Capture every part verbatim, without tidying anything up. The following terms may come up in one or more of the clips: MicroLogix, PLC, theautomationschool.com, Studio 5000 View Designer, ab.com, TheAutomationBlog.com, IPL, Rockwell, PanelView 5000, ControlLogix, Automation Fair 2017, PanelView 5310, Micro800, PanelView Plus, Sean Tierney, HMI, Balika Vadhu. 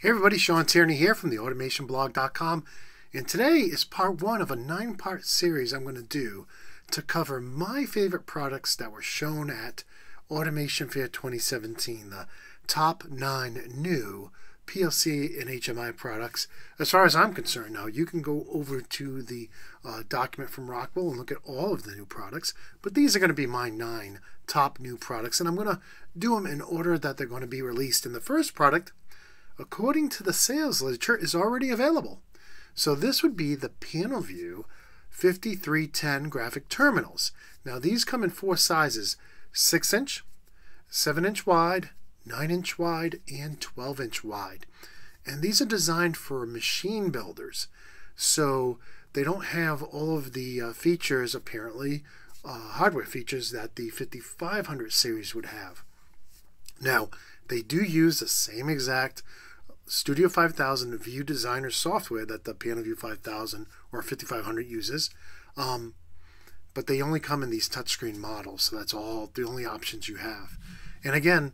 Hey everybody, Sean Tierney here from the automation blog dot com, and today is part one of a nine-part series I'm going to do to cover my favorite products that were shown at Automation Fair twenty seventeen, the top nine new P L C and H M I products. As far as I'm concerned now, you can go over to the uh, document from Rockwell and look at all of the new products, but these are going to be my nine top new products, and I'm going to do them in order that they're going to be released. And the first product, according to the sales literature, is already available. So this would be the PanelView fifty-three ten graphic terminals. Now these come in four sizes: six inch, seven inch wide, nine inch wide, and twelve inch wide. And these are designed for machine builders. So they don't have all of the uh, features, apparently, uh, hardware features that the fifty-five hundred series would have. Now, they do use the same exact Studio five thousand View Designer software that the PanelView five thousand or fifty-five hundred uses, um, but they only come in these touchscreen models, so that's all the only options you have. And again,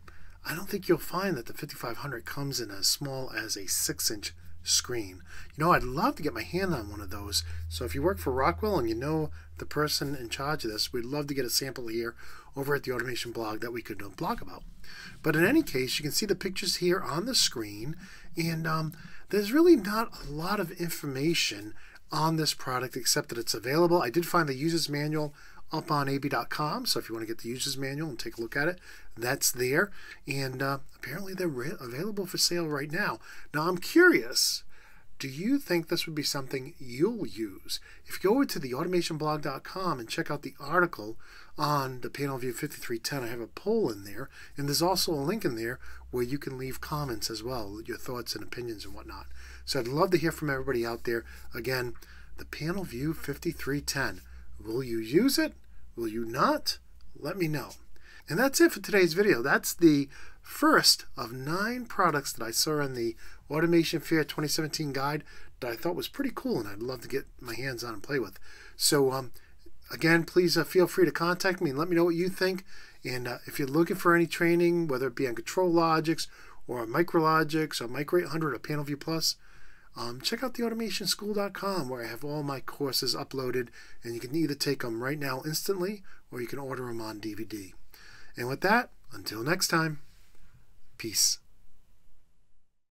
I don't think you'll find that the fifty-five hundred comes in as small as a six inch screen. You know, I'd love to get my hand on one of those, so if you work for Rockwell and you know the person in charge of this, we'd love to get a sample here over at the Automation Blog that we could blog about. But in any case, you can see the pictures here on the screen, and um, there's really not a lot of information on this product except that it's available. I did find the user's manual up on A B dot com, so if you want to get the user's manual and take a look at it, that's there. And uh, apparently they're available for sale right now. Now I'm curious, do you think this would be something you'll use? If you go over to the automation blog dot com and check out the article on the PanelView fifty-three ten, I have a poll in there, and there's also a link in there where you can leave comments as well, your thoughts and opinions and whatnot. So I'd love to hear from everybody out there. Again, the PanelView fifty-three ten. Will you use it? Will you not? Let me know. And that's it for today's video. That's the first of nine products that I saw in the Automation Fair twenty seventeen guide that I thought was pretty cool and I'd love to get my hands on and play with. So um, again, please uh, feel free to contact me and let me know what you think. And uh, if you're looking for any training, whether it be on ControlLogix or on MicroLogix or Micro eight hundred or PanelView Plus, Um, check out the automation school dot com, where I have all my courses uploaded, and you can either take them right now instantly or you can order them on D V D. And with that, until next time, peace.